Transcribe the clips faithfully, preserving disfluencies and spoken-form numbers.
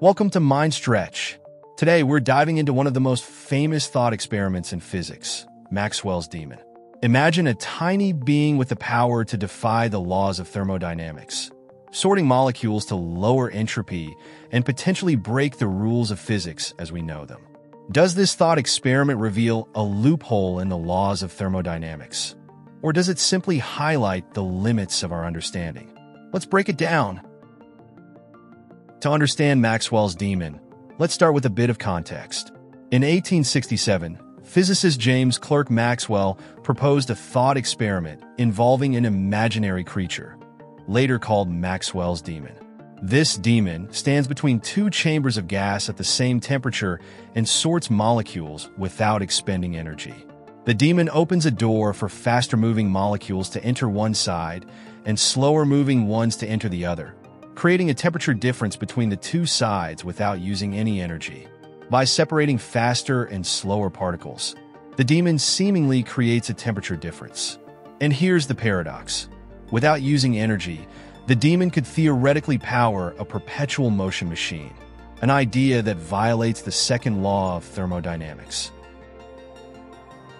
Welcome to Mind Stretch. Today, we're diving into one of the most famous thought experiments in physics, Maxwell's Demon. Imagine a tiny being with the power to defy the laws of thermodynamics, sorting molecules to lower entropy and potentially break the rules of physics as we know them. Does this thought experiment reveal a loophole in the laws of thermodynamics? Or does it simply highlight the limits of our understanding? Let's break it down. To understand Maxwell's Demon, let's start with a bit of context. In eighteen sixty-seven, physicist James Clerk Maxwell proposed a thought experiment involving an imaginary creature, later called Maxwell's Demon. This demon stands between two chambers of gas at the same temperature and sorts molecules without expending energy. The demon opens a door for faster-moving molecules to enter one side and slower-moving ones to enter the other, creating a temperature difference between the two sides without using any energy. By separating faster and slower particles, the demon seemingly creates a temperature difference. And here's the paradox. Without using energy, the demon could theoretically power a perpetual motion machine, an idea that violates the second law of thermodynamics.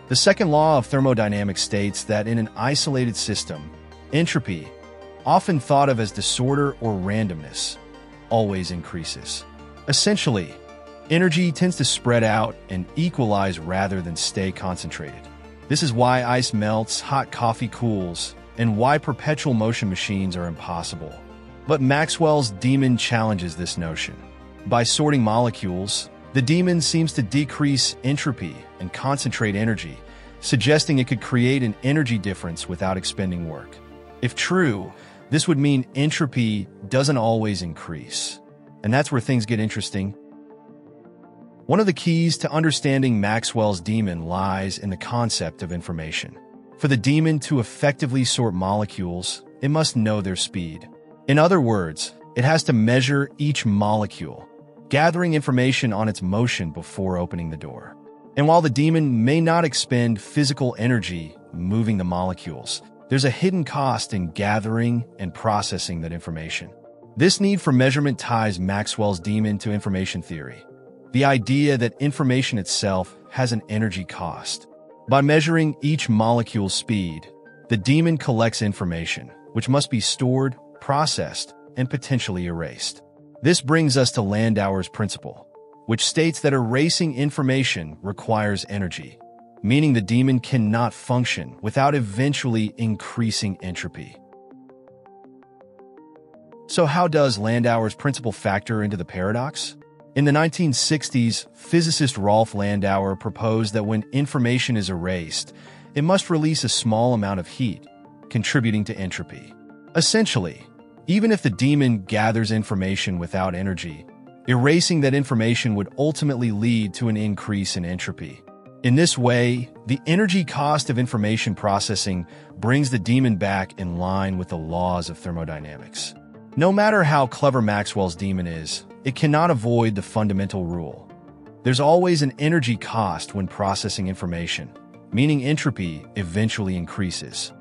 The second law of thermodynamics states that in an isolated system, entropy, often thought of as disorder or randomness, always increases. Essentially, energy tends to spread out and equalize rather than stay concentrated. This is why ice melts, hot coffee cools, and why perpetual motion machines are impossible. But Maxwell's Demon challenges this notion. By sorting molecules, the demon seems to decrease entropy and concentrate energy, suggesting it could create an energy difference without expending work. If true, this would mean entropy doesn't always increase. And that's where things get interesting. One of the keys to understanding Maxwell's Demon lies in the concept of information. For the demon to effectively sort molecules, it must know their speed. In other words, it has to measure each molecule, gathering information on its motion before opening the door. And while the demon may not expend physical energy moving the molecules, there's a hidden cost in gathering and processing that information. This need for measurement ties Maxwell's Demon to information theory, the idea that information itself has an energy cost. By measuring each molecule's speed, the demon collects information, which must be stored, processed, and potentially erased. This brings us to Landauer's principle, which states that erasing information requires energy, meaning the demon cannot function without eventually increasing entropy. So how does Landauer's principle factor into the paradox? In the nineteen sixties, physicist Rolf Landauer proposed that when information is erased, it must release a small amount of heat, contributing to entropy. Essentially, even if the demon gathers information without energy, erasing that information would ultimately lead to an increase in entropy. In this way, the energy cost of information processing brings the demon back in line with the laws of thermodynamics. No matter how clever Maxwell's Demon is, it cannot avoid the fundamental rule. There's always an energy cost when processing information, meaning entropy eventually increases.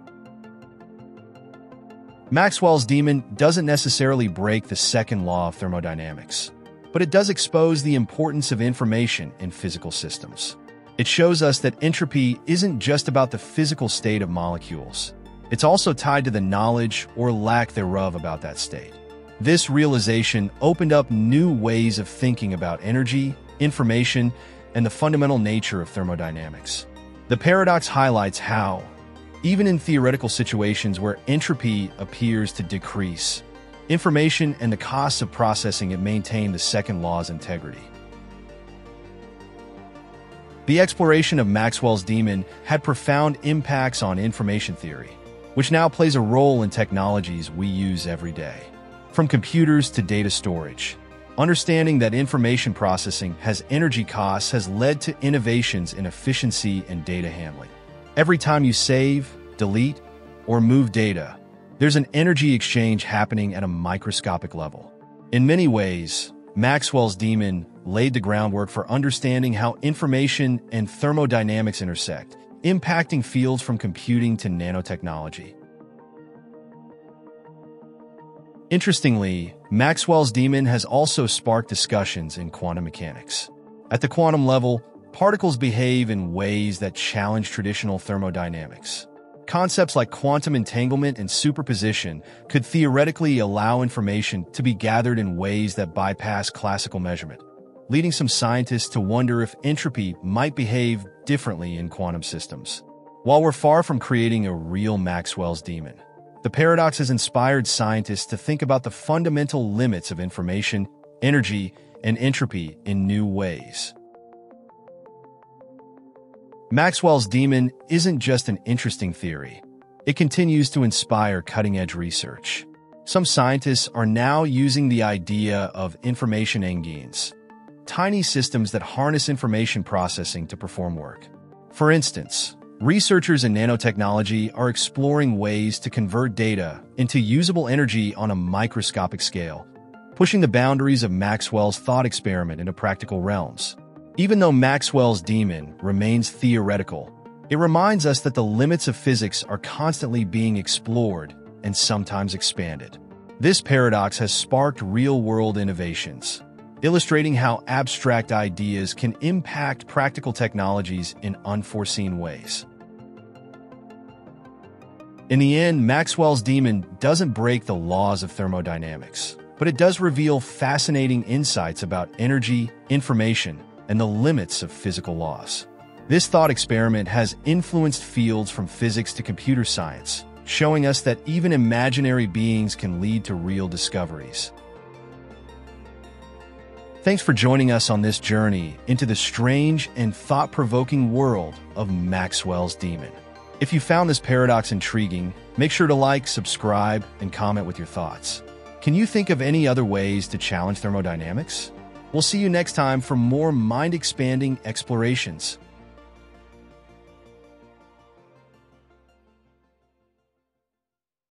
Maxwell's Demon doesn't necessarily break the second law of thermodynamics, but it does expose the importance of information in physical systems. It shows us that entropy isn't just about the physical state of molecules. It's also tied to the knowledge or lack thereof about that state. This realization opened up new ways of thinking about energy, information, and the fundamental nature of thermodynamics. The paradox highlights how, even in theoretical situations where entropy appears to decrease, information and the costs of processing it maintain the second law's integrity. The exploration of Maxwell's Demon had profound impacts on information theory, which now plays a role in technologies we use every day. From computers to data storage, understanding that information processing has energy costs has led to innovations in efficiency and data handling. Every time you save, delete, or move data, there's an energy exchange happening at a microscopic level. In many ways, Maxwell's Demon laid the groundwork for understanding how information and thermodynamics intersect, impacting fields from computing to nanotechnology. Interestingly, Maxwell's demon has also sparked discussions in quantum mechanics. At the quantum level, particles behave in ways that challenge traditional thermodynamics. Concepts like quantum entanglement and superposition could theoretically allow information to be gathered in ways that bypass classical measurement, leading some scientists to wonder if entropy might behave differently in quantum systems. While we're far from creating a real Maxwell's demon, the paradox has inspired scientists to think about the fundamental limits of information, energy, and entropy in new ways. Maxwell's demon isn't just an interesting theory. It continues to inspire cutting-edge research. Some scientists are now using the idea of information engines, tiny systems that harness information processing to perform work. For instance, researchers in nanotechnology are exploring ways to convert data into usable energy on a microscopic scale, pushing the boundaries of Maxwell's thought experiment into practical realms. Even though Maxwell's demon remains theoretical, it reminds us that the limits of physics are constantly being explored and sometimes expanded. This paradox has sparked real-world innovations, illustrating how abstract ideas can impact practical technologies in unforeseen ways. In the end, Maxwell's demon doesn't break the laws of thermodynamics, but it does reveal fascinating insights about energy, information, and the limits of physical laws. This thought experiment has influenced fields from physics to computer science, showing us that even imaginary beings can lead to real discoveries. Thanks for joining us on this journey into the strange and thought-provoking world of Maxwell's demon. If you found this paradox intriguing, make sure to like, subscribe, and comment with your thoughts. Can you think of any other ways to challenge thermodynamics? We'll see you next time for more mind-expanding explorations.